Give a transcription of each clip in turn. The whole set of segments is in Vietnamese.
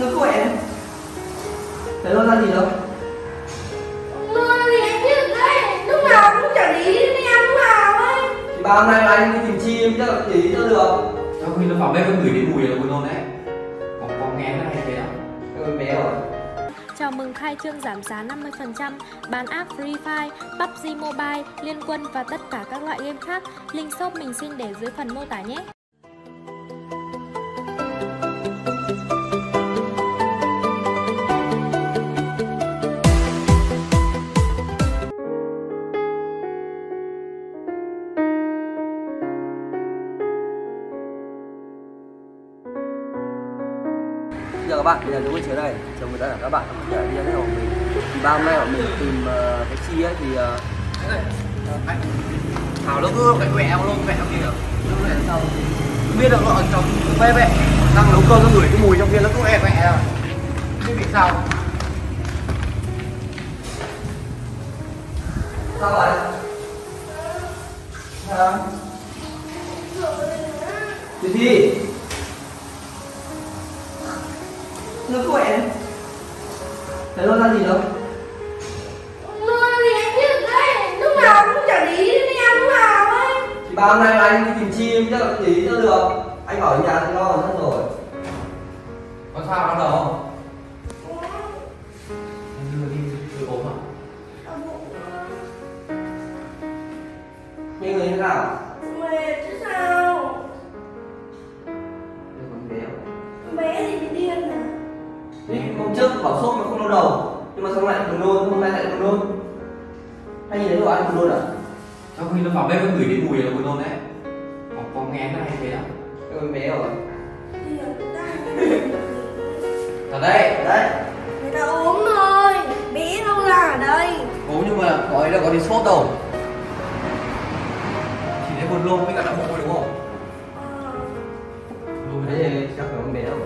Nó của em. Thế nó ra gì đâu? Nó gì anh biết đấy. Lúc nào cũng chẳng ý đến em lúc nào ấy. Thì ba hôm nay là anh đi tìm Chi em chắc là chỉ ý cho được. Trong khi nó vào bếp nó gửi đến mùi là mùi nôn đấy. Còn nghe nó hay thế à? Cái bé rồi. Chào mừng khai trương giảm giá 50%, bán app Free Fire, PUBG Mobile, Liên Quân và tất cả các loại game khác. Link shop mình xin để dưới phần mô tả nhé. Giờ các bạn, bây giờ chúng mình trở đây, chào mừng tất cả các bạn đã đi đến hộp mình. Thì ba hôm nay bọn mình tìm cái Chi ấy thì Thảo nó cứ cái quẹo luôn, quẹo kìa. Lúc này sao không biết được nó ở trong bê bẹ. Đang nấu cơm nó ngửi cái mùi trong kia nó cũng e mẹ. Không biết sao. Sao vậy? Hả? Chị Thi nó của em. Thế nó ra gì đâu? Nó gì anh biết đấy. Lúc nào cũng chẳng ý đến em lúc nào ấy. Thì ba hôm nay là anh đi tìm Chi em chắc là chỉ ý cho được. Anh bảo ở nhà thì lo hết rồi. Có sao đâu đâu? Anh đưa đi tôi ốm à? Nghe người thế nào? Mệt chứ sao? Đừng còn béo. Bé thì bị điên à? Hôm trước bảo sốt mà không đau đầu, nhưng mà xong lại còn nôn, hôm nay lại còn nôn. Hay gì đấy của anh còn nôn à? Sau khi nó vào bếp nó gửi đến mùi là mùi nôn đấy. Còn nghe nó hay thế à? Cái con bé rồi. Ở đây, ở đây. Người ta ốm rồi, bé đâu ra ở đây. Ốm nhưng mà có ấy là có đi sốt đâu. Chỉ thấy buồn nôn với cả đau bụng thôi đúng không? Nôn đấy thì chắc là con bé đâu.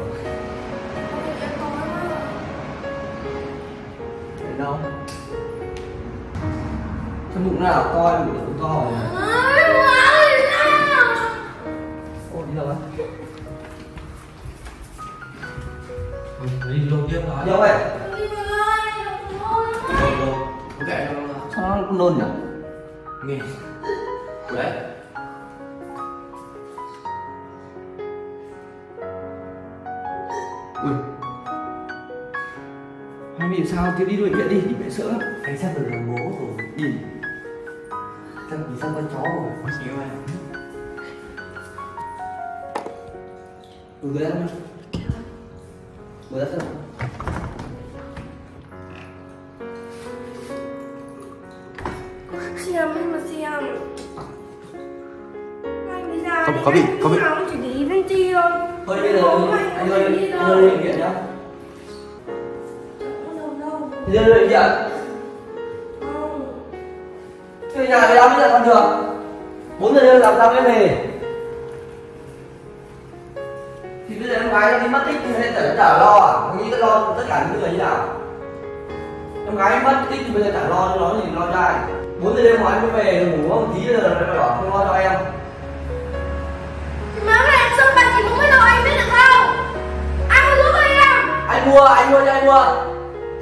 Đâu? Trong bụng nào coi bụng cũng to rồi. Ôi đi đâu á? Đi luôn tiếp đó. Đi đâu vậy? Có kệ cho nó. Sao nó nôn nhỉ? Nghe. Đấy. Ui. Vì sao thì đi bệnh viện đi, mẹ sợ lắm. Anh sắp được làm bố rồi. Đi. Chắc vì sao con chó rồi. Con xíu em. Gửi ra không? Gửi ra sao? Xem hay mà xem. Anh đi ra. Không, có bị, có bị. Anh chỉ để ý bên Chi thôi. Thôi bây giờ anh ơi, đi bệnh viện nhá. Đi lên bệnh viện. Không. Thế nhà cái đó mới là con được. 4 giờ đêm làm sao mới về. Thì bây giờ em gái nó đi mất tích thì bây giờ chả lo à? Nghĩ lo tất cả những người như nào? Em gái mất tích thì bây giờ chả lo cho nó thì lo trai. 4 giờ đêm mà anh mới về ngủ một tí rồi nó bảo không lo cho em. Má mẹ xong bạn chỉ muốn biết đâu anh biết được không? Anh có giúp em? Anh mua cho anh mua.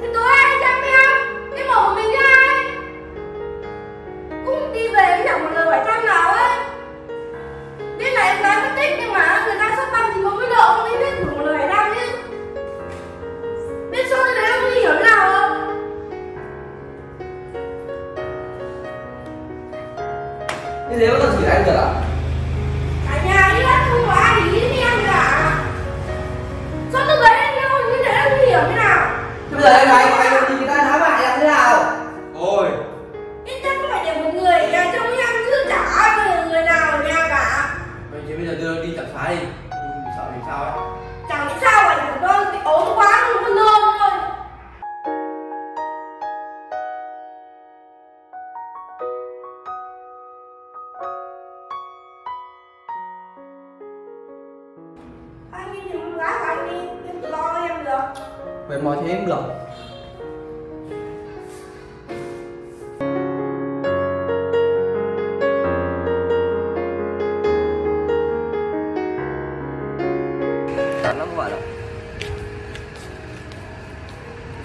Thế tối ai chăm em? Cái mổ của mình với ai? Cũng đi về cũng chẳng một lời hỏi thăm nào ấy. Biết là em gái mất tích nhưng mà người ta sắp băng thì không biết lộ, không biết đủ một lời hỏi thăm chứ. Biết sao thế này em không hiểu thế nào không? Như thế có thật sự anh được à? Cả nhà đi hết không có ai để ý đến em cả. Sao lúc đấy em không như thế em không hiểu thế nào? Bây giờ em gái của anh thì người ta nói bạn em thế nào? Ôi ít nhất cũng phải để một người ở nhà trông em chứ chả ai người, người nào ở nhà cả. Vậy thì bây giờ đưa đi tập phá đi. Mình sợ thì sao ấy? Chẳng biết sao mà chẳng có cái ốm quá không có nôn thôi. Anh đi tìm con gái của anh đi, em lo cho em được. Vậy mọi thế cũng được. Chán lắm các bạn ạ.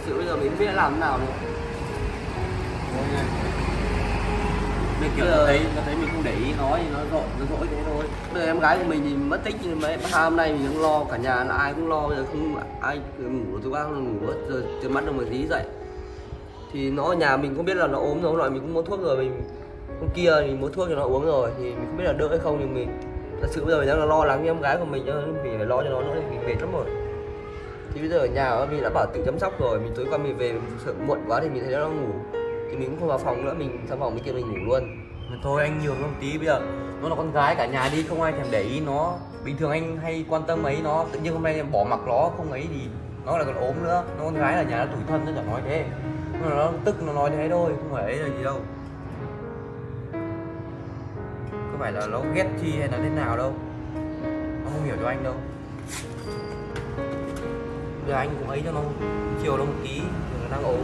sự bây giờ mình biết làm thế nào nữa. Mình kiểu nó thấy mình không để ý nó thì nó dỗi thế thôi. Bây giờ em gái của mình thì mất tích như mấy hôm nay mình cũng lo, cả nhà là ai cũng lo. Bây giờ không ai ngủ tôi ăn ngủ hết rồi từ mắt được một tí dậy thì nó ở nhà mình cũng biết là nó ốm rồi, loại mình cũng mua thuốc rồi, mình hôm kia thì mua thuốc cho nó uống rồi thì mình không biết là đỡ hay không. Nhưng mình thật sự bây giờ mình đang là lo lắng với em gái của mình vì phải lo cho nó nữa thì mệt lắm rồi. Thì bây giờ ở nhà mình đã bảo tự chăm sóc rồi, mình tối qua mình về mình sợ muộn quá thì mình thấy nó ngủ thì mình cũng không vào phòng nữa, mình sang phòng bên kia mình ngủ luôn. Thôi anh nhường nó tí, bây giờ nó là con gái cả nhà đi, không ai thèm để ý nó. Bình thường anh hay quan tâm ấy nó, tự nhiên hôm nay em bỏ mặc nó không ấy thì nó lại còn ốm nữa. Nó con gái là nhà nó tủi thân, nó chẳng nói thế, nó tức nó nói thế thôi, không phải ấy là gì đâu. Có phải là nó ghét chi hay là thế nào đâu, nó không hiểu cho anh đâu. Bây giờ anh cũng ấy cho nó chiều nó một tí, nó đang ốm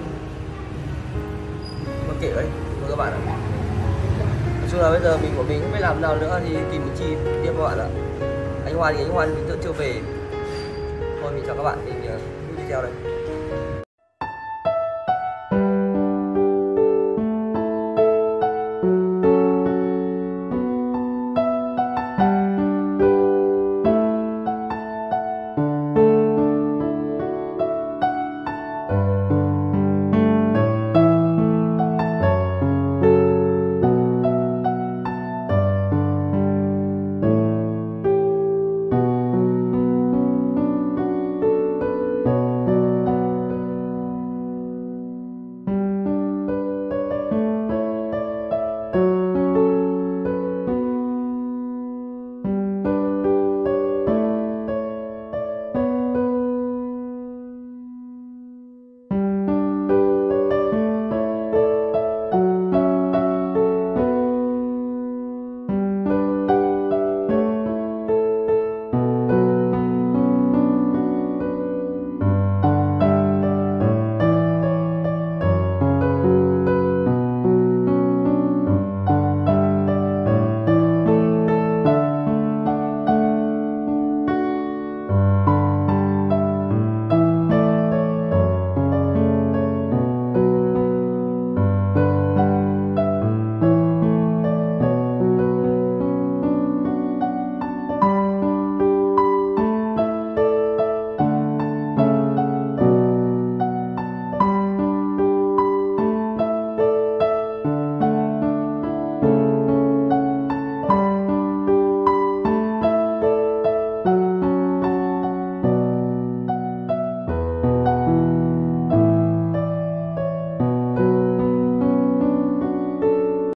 nó kệ đấy các bạn ạ. Nói chung là bây giờ mình của mình không biết làm nào nữa thì tìm một chi tiếp các bạn ạ. Anh Hoan thì anh Hoan mình tự chưa về thôi. Mình chào các bạn, mình video đây.